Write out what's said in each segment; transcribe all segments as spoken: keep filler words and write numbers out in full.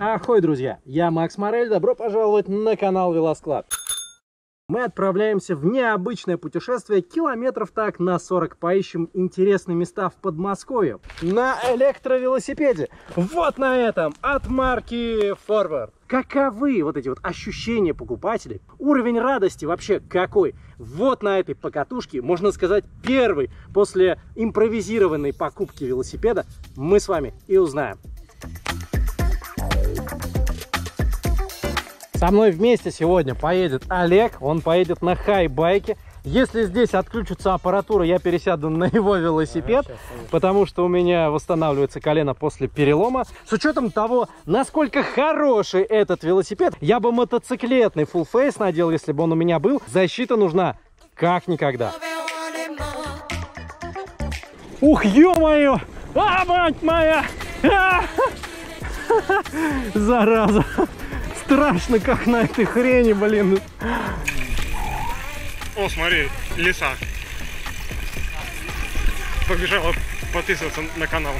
Ахой, друзья! Я Макс Морель, добро пожаловать на канал Велосклад. Мы отправляемся в необычное путешествие, километров так на сорок поищем интересные места в Подмосковье на электровелосипеде. Вот на этом, от марки Forward. Каковы вот эти вот ощущения покупателей? Уровень радости вообще какой? Вот на этой покатушке, можно сказать, первый после импровизированной покупки велосипеда мы с вами и узнаем. Со мной вместе сегодня поедет Олег, он поедет на хай-байке. Если здесь отключится аппаратура, я пересяду на его велосипед, потому что у меня восстанавливается колено после перелома. С учетом того, насколько хороший этот велосипед, я бы мотоциклетный фулл-фейс надел, если бы он у меня был. Защита нужна как никогда. Ух, ё-моё! А, мать моя! А! Зараза! Страшно, как на этой хрени, блин. О, смотри, лиса. Побежала подписываться на канал.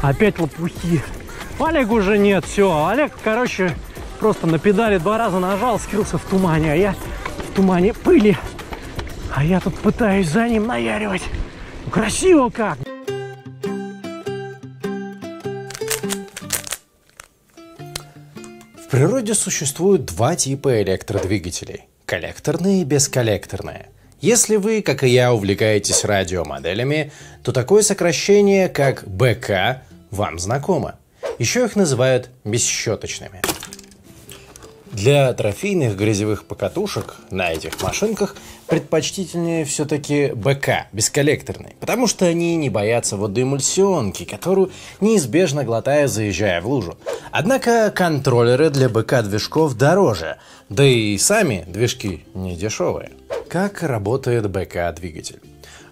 Опять лопухи. Олег уже нет, все. Олег, короче, просто на педали два раза нажал, скрылся в тумане. А я в тумане пыли. А я тут пытаюсь за ним наяривать. Красиво как. В природе существует два типа электродвигателей – коллекторные и бесколлекторные. Если вы, как и я, увлекаетесь радиомоделями, то такое сокращение, как бэ ка, вам знакомо. Еще их называют бесщеточными. Для трофейных грязевых покатушек на этих машинках предпочтительнее все-таки бэ ка, бесколлекторные, потому что они не боятся водоэмульсионки, которую неизбежно глотая, заезжая в лужу. Однако контроллеры для бэ ка движков дороже, да и сами движки не дешевые. Как работает бэ ка двигатель?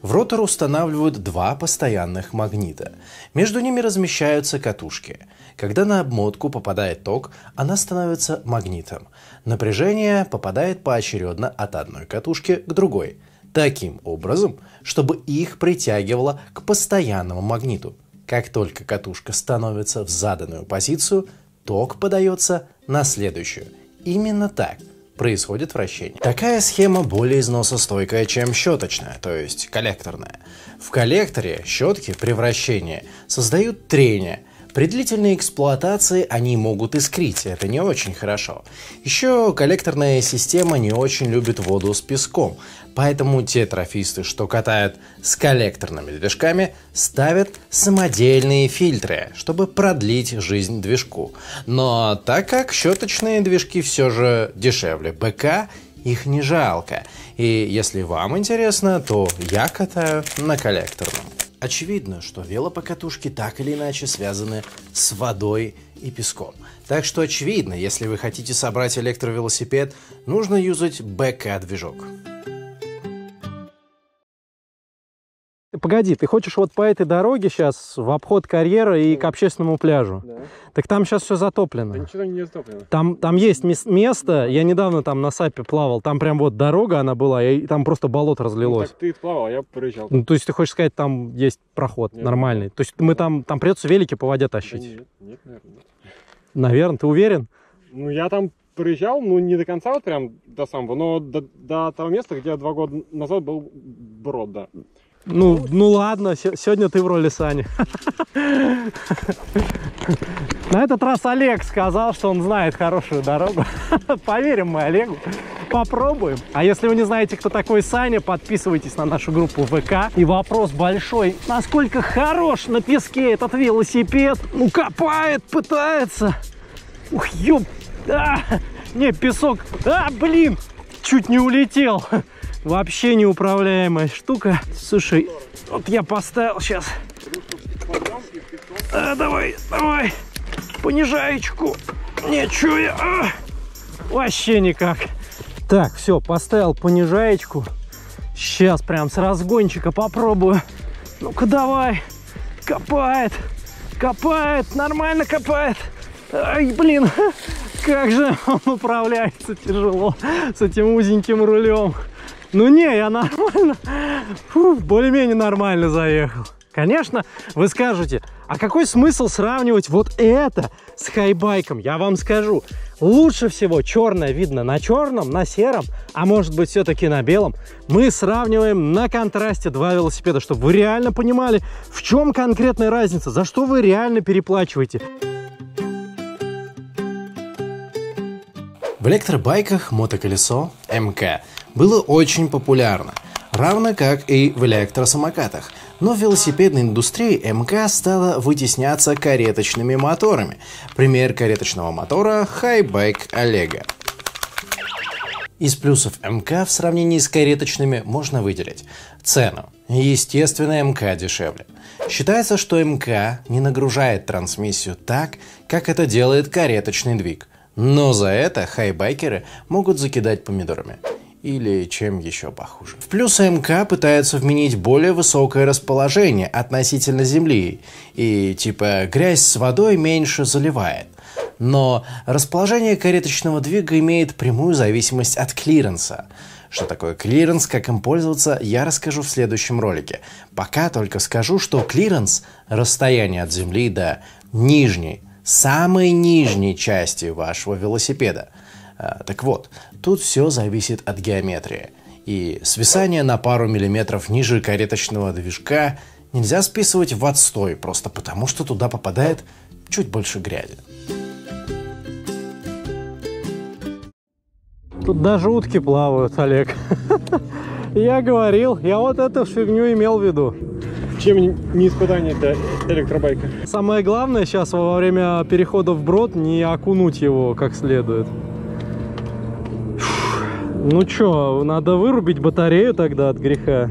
В ротор устанавливают два постоянных магнита. Между ними размещаются катушки. Когда на обмотку попадает ток, она становится магнитом. Напряжение попадает поочередно от одной катушки к другой, таким образом, чтобы их притягивало к постоянному магниту. Как только катушка становится в заданную позицию, ток подается на следующую. Именно так происходит вращение. Такая схема более износостойкая, чем щеточная, то есть коллекторная. В коллекторе щетки при вращении создают трение. При длительной эксплуатации они могут искрить, это не очень хорошо. Еще коллекторная система не очень любит воду с песком, поэтому те трофисты, что катают с коллекторными движками, ставят самодельные фильтры, чтобы продлить жизнь движку. Но так как щеточные движки все же дешевле бэ ка, их не жалко. И если вам интересно, то я катаю на коллекторном. Очевидно, что велопокатушки так или иначе связаны с водой и песком. Так что очевидно, если вы хотите собрать электровелосипед, нужно юзать бэ ка-движок. Погоди, ты хочешь вот по этой дороге сейчас в обход карьера и к общественному пляжу? Да. Так там сейчас все затоплено. Да ничего не затоплено. Там, там есть место, я недавно там на Сапе плавал, там прям вот дорога она была, и там просто болото разлилось. Ну, так ты плавал, а я проезжал. Ну, то есть ты хочешь сказать, там есть проход нет, нормальный? Нет. То есть мы там, там придется велики по воде тащить? Да нет, нет, наверное. Нет. Наверное, ты уверен? Ну, я там проезжал, ну, не до конца вот прям до самого, но до, до того места, где два года назад был брод, да. Ну, ну ладно, сегодня ты в роли Сани. На этот раз Олег сказал, что он знает хорошую дорогу. Поверим мы Олегу, попробуем. А если вы не знаете, кто такой Саня, подписывайтесь на нашу группу вэ ка. И вопрос большой, насколько хорош на песке этот велосипед? Ну, копает, пытается. Ух, ёб... А! Не, песок... А, блин! Чуть не улетел. Вообще неуправляемая штука. Слушай, вот я поставил сейчас. А, давай, давай. Понижаечку. Ничего я. А, вообще никак. Так, все, поставил понижаечку. Сейчас прям с разгончика попробую. Ну-ка давай. Копает. Копает. Нормально копает. Ай, блин. Как же он управляется тяжело с этим узеньким рулем. Ну не, я нормально, более-менее нормально заехал. Конечно, вы скажете, а какой смысл сравнивать вот это с хайбайком? Я вам скажу, лучше всего черное видно на черном, на сером, а может быть все-таки на белом. Мы сравниваем на контрасте два велосипеда, чтобы вы реально понимали, в чем конкретная разница, за что вы реально переплачиваете. В электробайках мотоколесо эм ка было очень популярно, равно как и в электросамокатах. Но в велосипедной индустрии эм ка стала вытесняться кареточными моторами. Пример кареточного мотора – хайбайк Олега. Из плюсов эм ка в сравнении с кареточными можно выделить цену. Естественно, эм ка дешевле. Считается, что эм ка не нагружает трансмиссию так, как это делает кареточный двиг. Но за это хайбайкеры могут закидать помидорами. Или чем еще похуже. В плюс эм ка пытаются вменить более высокое расположение относительно земли. И типа грязь с водой меньше заливает. Но расположение кареточного двига имеет прямую зависимость от клиренса. Что такое клиренс, как им пользоваться, я расскажу в следующем ролике. Пока только скажу, что клиренс – расстояние от земли до нижней, самой нижней части вашего велосипеда. Так вот, тут все зависит от геометрии. И свисание на пару миллиметров ниже кареточного движка нельзя списывать в отстой, просто потому что туда попадает чуть больше грязи. Тут даже утки плавают, Олег. Я говорил, я вот эту фигню имел в виду. Чем не испытание для электробайка? Самое главное сейчас во время перехода вброд не окунуть его как следует. Ну чё, надо вырубить батарею тогда от греха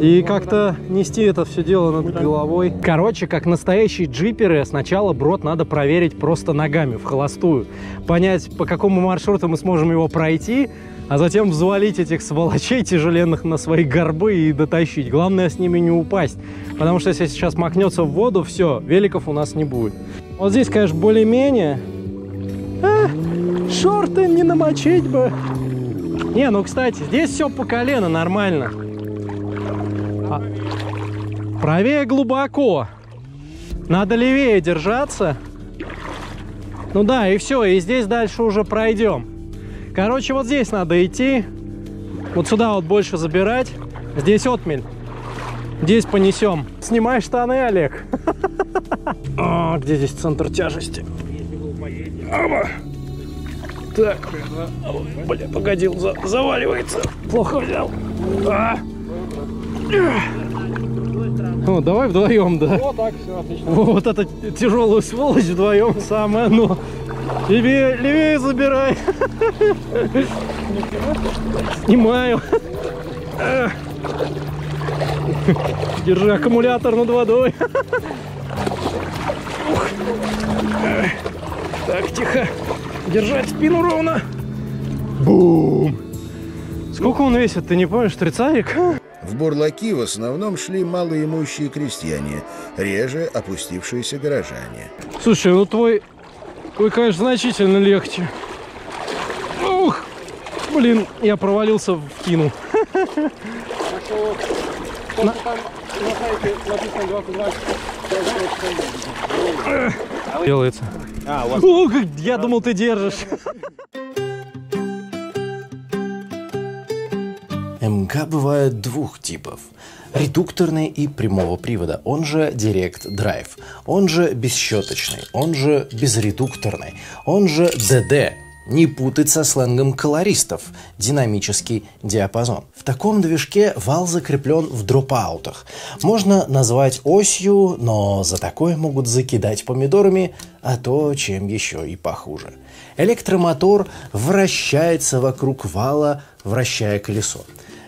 и как-то нести это все дело над головой. Короче, как настоящие джиперы, сначала брод надо проверить просто ногами, в холостую. Понять, по какому маршруту мы сможем его пройти, а затем взвалить этих сволочей тяжеленных на свои горбы и дотащить. Главное, с ними не упасть, потому что если сейчас макнется в воду, все, великов у нас не будет. Вот здесь, конечно, более-менее. А, шорты не намочить бы. Не, ну, кстати, здесь все по колено, нормально. А, правее глубоко. Надо левее держаться. Ну да, и все, и здесь дальше уже пройдем. Короче, вот здесь надо идти. Вот сюда вот больше забирать. Здесь отмель. Здесь понесем. Снимай штаны, Олег. А, где здесь центр тяжести? Так, бля, погодил, за, заваливается. Плохо взял. А. Ну, давай вдвоем, да. Вот так, все, отлично. Вот эта тяжелую сволочь вдвоем самое, ну. Левее, левее забирай. Снимаю. Держи аккумулятор над водой. Так, тихо. Держать спину ровно. Бум! Сколько он весит, ты не помнишь, тридцатик? В бурлаки в основном шли малоимущие крестьяне, реже опустившиеся горожане. Слушай, ну твой, твой, конечно, значительно легче. Ух! Блин, я провалился в тину. Делается. А, вас... О, как... Я думал, ты держишь. эм ка бывает двух типов. Редукторный и прямого привода, он же директ-драйв, он же бесщеточный, он же безредукторный, он же дэ дэ. Не путать со сленгом колористов, динамический диапазон. В таком движке вал закреплен в дропаутах. Можно назвать осью, но за такое могут закидать помидорами, а то чем еще и похуже. Электромотор вращается вокруг вала, вращая колесо.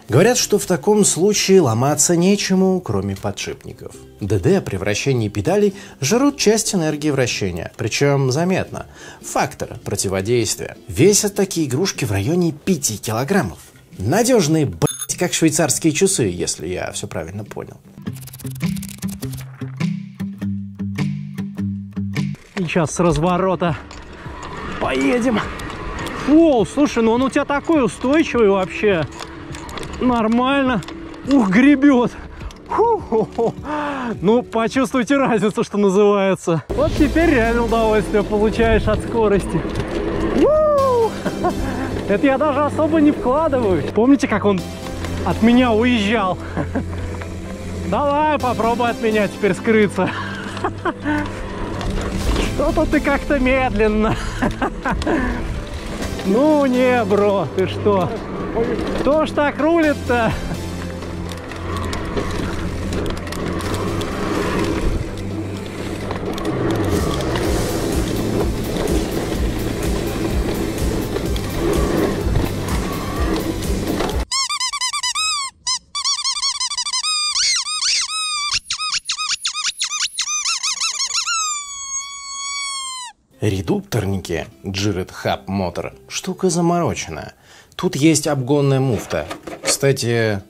Говорят, что в таком случае ломаться нечему, кроме подшипников. дэ дэ при вращении педалей жрут часть энергии вращения, причем заметно. Фактор противодействия. Весят такие игрушки в районе пяти килограммов. Надежные, блять, как швейцарские часы, если я все правильно понял. И сейчас с разворота поедем. О, слушай, ну он у тебя такой устойчивый вообще. Нормально. Ух, гребет. Фу-ху-ху. Ну, почувствуйте разницу, что называется. Вот теперь реально удовольствие получаешь от скорости. Это я даже особо не вкладываю. Помните, как он от меня уезжал? Давай, попробуй от меня теперь скрыться. Что-то ты как-то медленно. Ну не, бро, ты что? Кто ж так рулит-то? Редукторники Джирет Хаб Мотор штука замороченная. Тут есть обгонная муфта. Кстати,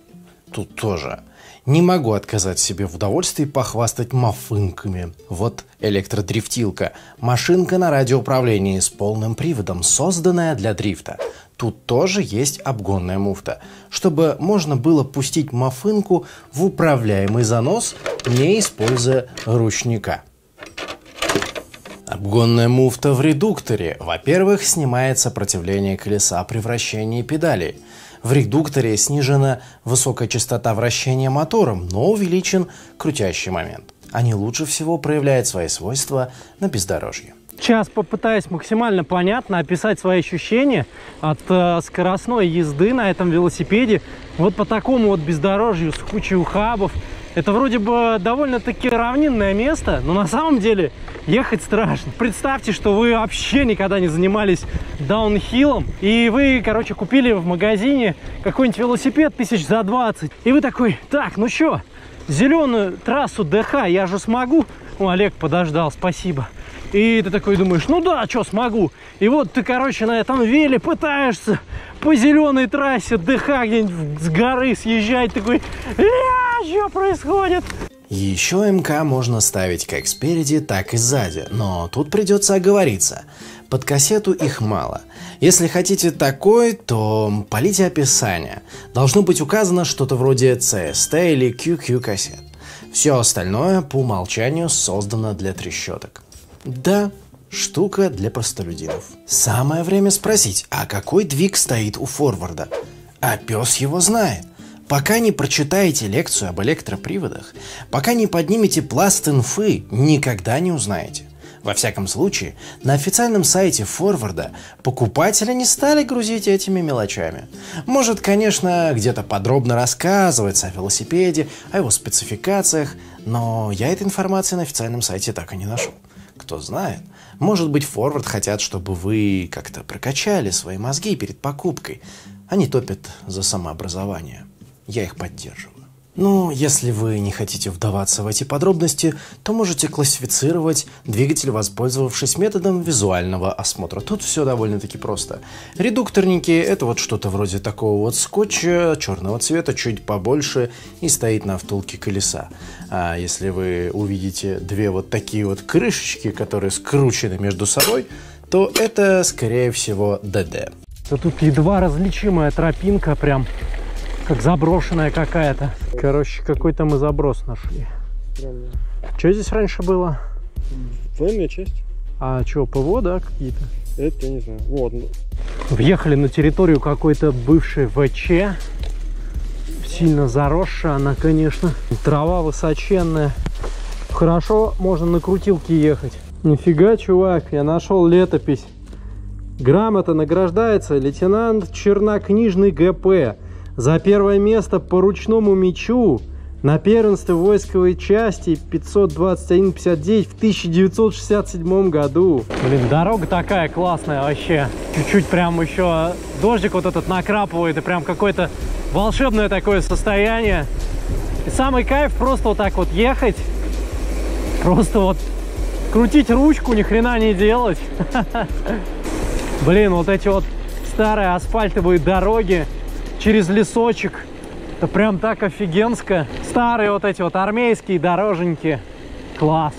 тут тоже. Не могу отказать себе в удовольствии похвастать мафынками. Вот электродрифтилка. Машинка на радиоуправлении с полным приводом, созданная для дрифта. Тут тоже есть обгонная муфта, чтобы можно было пустить мафынку в управляемый занос, не используя ручника. Обгонная муфта в редукторе, во-первых, снимает сопротивление колеса при вращении педалей. В редукторе снижена высокая частота вращения мотором, но увеличен крутящий момент. Они лучше всего проявляют свои свойства на бездорожье. Сейчас попытаюсь максимально понятно описать свои ощущения от э, скоростной езды на этом велосипеде. Вот по такому вот бездорожью с кучей ухабов. Это вроде бы довольно-таки равнинное место, но на самом деле ехать страшно. Представьте, что вы вообще никогда не занимались даунхиллом, и вы, короче, купили в магазине какой-нибудь велосипед тысяч за двадцать, и вы такой: так, ну что, зеленую трассу ДХ я же смогу? О, Олег подождал, спасибо. И ты такой думаешь: ну да, что смогу. И вот ты, короче, на этом веле пытаешься по зеленой трассе ДХ где-нибудь с горы съезжать, такой: что происходит? Еще МК можно ставить как спереди, так и сзади, но тут придется оговориться. Под кассету их мало. Если хотите такой, то полите описание. Должно быть указано что-то вроде си эс ти или кью кью кассет. Все остальное по умолчанию создано для трещоток. Да, штука для простолюдинов. Самое время спросить, а какой двиг стоит у форварда? А пес его знает. Пока не прочитаете лекцию об электроприводах, пока не поднимете пласт инфы, никогда не узнаете. Во всяком случае, на официальном сайте Форварда покупатели не стали грузить этими мелочами. Может, конечно, где-то подробно рассказывается о велосипеде, о его спецификациях, но я этой информации на официальном сайте так и не нашел. Кто знает, может быть, Форвард хотят, чтобы вы как-то прокачали свои мозги перед покупкой. Они топят за самообразование. Я их поддерживаю. Ну, если вы не хотите вдаваться в эти подробности, то можете классифицировать двигатель, воспользовавшись методом визуального осмотра. Тут все довольно-таки просто. Редукторники — это вот что-то вроде такого вот скотча черного цвета, чуть побольше, и стоит на втулке колеса. А если вы увидите две вот такие вот крышечки, которые скручены между собой, то это, скорее всего, ДД. Тут едва различимая тропинка, прям как заброшенная какая-то. Короче, какой-то мы заброс нашли. Правильно. Что здесь раньше было? Военная часть. А что, ПВО, да, какие-то? Это я не знаю. Вот. Въехали на территорию какой-то бывшей ВЧ. Сильно заросшая она, конечно. Трава высоченная. Хорошо, можно на крутилке ехать. Нифига, чувак, я нашел летопись. Грамота награждается лейтенант Чернокнижный ГП за первое место по ручному мячу на первенстве войсковой части пятьсот двадцать один пятьдесят девять в тысяча девятьсот шестьдесят седьмом году. Блин, дорога такая классная вообще. Чуть-чуть прям еще дождик вот этот накрапывает, и прям какое-то волшебное такое состояние. И самый кайф просто вот так вот ехать. Просто вот крутить ручку, ни хрена не делать. Блин, вот эти вот старые асфальтовые дороги через лесочек. Это прям так офигенско. Старые вот эти вот армейские дороженьки. Класс.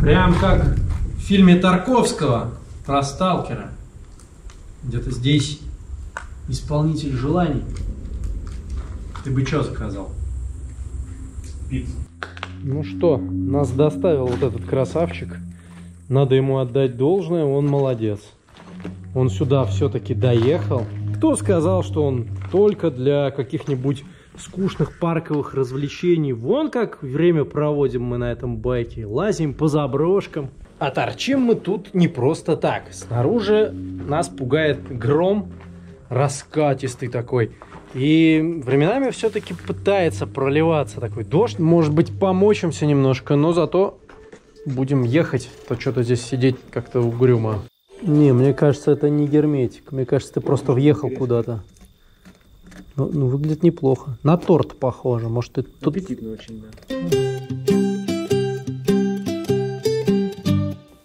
Прям как в фильме Тарковского про Сталкера. Где-то здесь исполнитель желаний. Ты бы что заказал? Пиццу. Ну что, нас доставил вот этот красавчик. Надо ему отдать должное, он молодец. Он сюда все-таки доехал. Кто сказал, что он только для каких-нибудь скучных парковых развлечений? Вон как время проводим мы на этом байке. Лазим по заброшкам. А торчим мы тут не просто так. Снаружи нас пугает гром раскатистый такой. И временами все-таки пытается проливаться такой дождь. Может быть, помочимся немножко, но зато будем ехать. То что-то здесь сидеть как-то угрюмо. Не, мне кажется, это не герметик. Мне кажется, ты просто въехал куда-то. Ну, ну, выглядит неплохо. На торт похоже. Может, это тут... Аппетитно очень, да.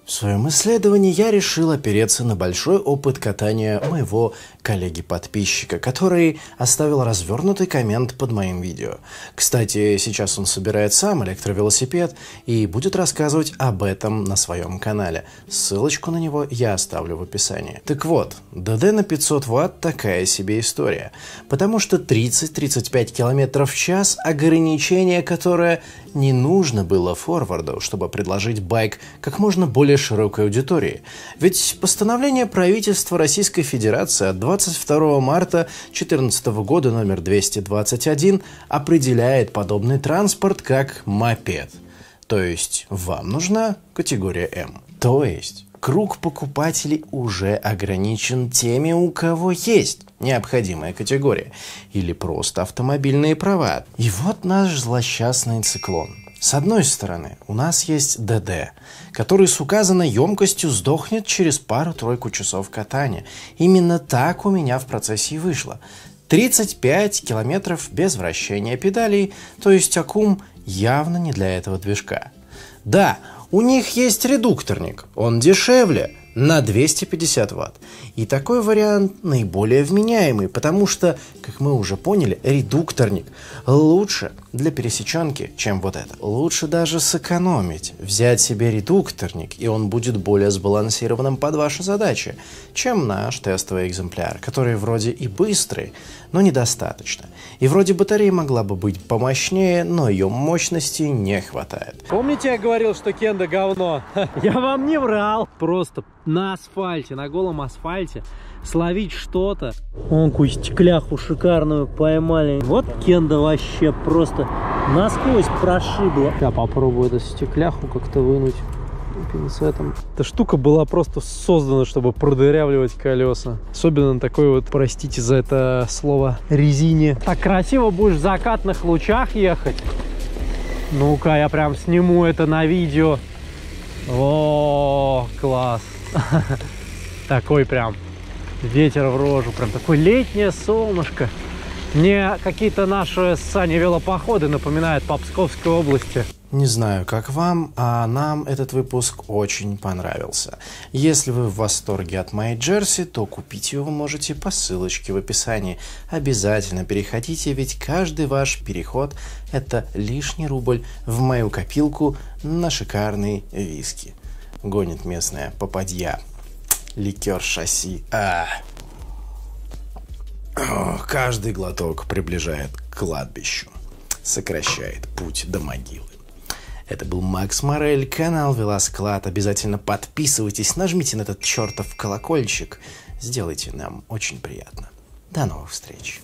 В своем исследовании я решил опереться на большой опыт катания моего коллеги-подписчика, который оставил развернутый коммент под моим видео. Кстати, сейчас он собирает сам электровелосипед и будет рассказывать об этом на своем канале. Ссылочку на него я оставлю в описании. Так вот, ДД на пятьсот ватт такая себе история, потому что тридцать-тридцать пять километров в час – ограничение, которое не нужно было Форварду, чтобы предложить байк как можно более широкой аудитории. Ведь постановление правительства Российской Федерации от двадцать второго марта две тысячи четырнадцатого года номер двести двадцать один определяет подобный транспорт как мопед. То есть вам нужна категория М. То есть круг покупателей уже ограничен теми, у кого есть необходимая категория. Или просто автомобильные права. И вот наш злосчастный циклон. С одной стороны, у нас есть ДД, который с указанной емкостью сдохнет через пару-тройку часов катания. Именно так у меня в процессе и вышло. тридцать пять километров без вращения педалей, то есть аккум явно не для этого движка. Да, у них есть редукторник, он дешевле, на двести пятьдесят ватт. И такой вариант наиболее вменяемый, потому что, как мы уже поняли, редукторник лучше для пересеченки, чем вот это. Лучше даже сэкономить, взять себе редукторник, и он будет более сбалансированным под ваши задачи, чем наш тестовый экземпляр, который вроде и быстрый, но недостаточно. И вроде батарея могла бы быть помощнее, но ее мощности не хватает. Помните, я говорил, что Кенда говно? Я вам не врал. Просто на асфальте, на голом асфальте словить что-то. Вон какую стекляху шикарную поймали. Вот Кенда вообще просто насквозь прошибло. Я попробую эту стекляху как-то вынуть пинцетом. Эта штука была просто создана, чтобы продырявливать колеса. Особенно на такой вот, простите за это слово, резине. Так красиво будешь в закатных лучах ехать. Ну-ка, я прям сниму это на видео. О, класс. Такой прям ветер в рожу. Прям такое летнее солнышко. Мне какие-то наши с Саней велопоходы напоминают по Псковской области. Не знаю, как вам, а нам этот выпуск очень понравился. Если вы в восторге от моей джерси, то купить его вы можете по ссылочке в описании. Обязательно переходите, ведь каждый ваш переход – это лишний рубль в мою копилку на шикарные виски. Гонит местная попадья. Ликер шасси. А. О, каждый глоток приближает к кладбищу, сокращает путь до могилы. Это был Макс Морель, канал Велосклад. Обязательно подписывайтесь, нажмите на этот чертов колокольчик. Сделайте нам очень приятно. До новых встреч.